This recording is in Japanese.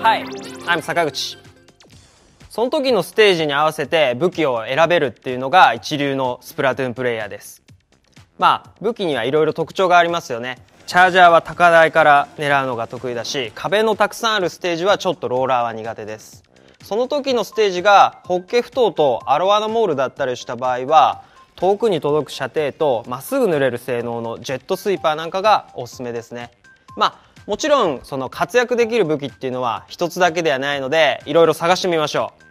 Hi, I'm 坂口。その時のステージに合わせて武器を選べるっていうのが一流のスプラトゥーンプレイヤーです。まあ武器にはいろいろ特徴がありますよね。チャージャーは高台から狙うのが得意だし、壁のたくさんあるステージはちょっとローラーは苦手です。その時のステージがホッケ不頭とアロアナモールだったりした場合は、遠くに届く射程とまっすぐ濡れる性能のジェットスイーパーなんかがおすすめですね。まあもちろんその活躍できる武器っていうのは一つだけではないので、いろいろ探してみましょう。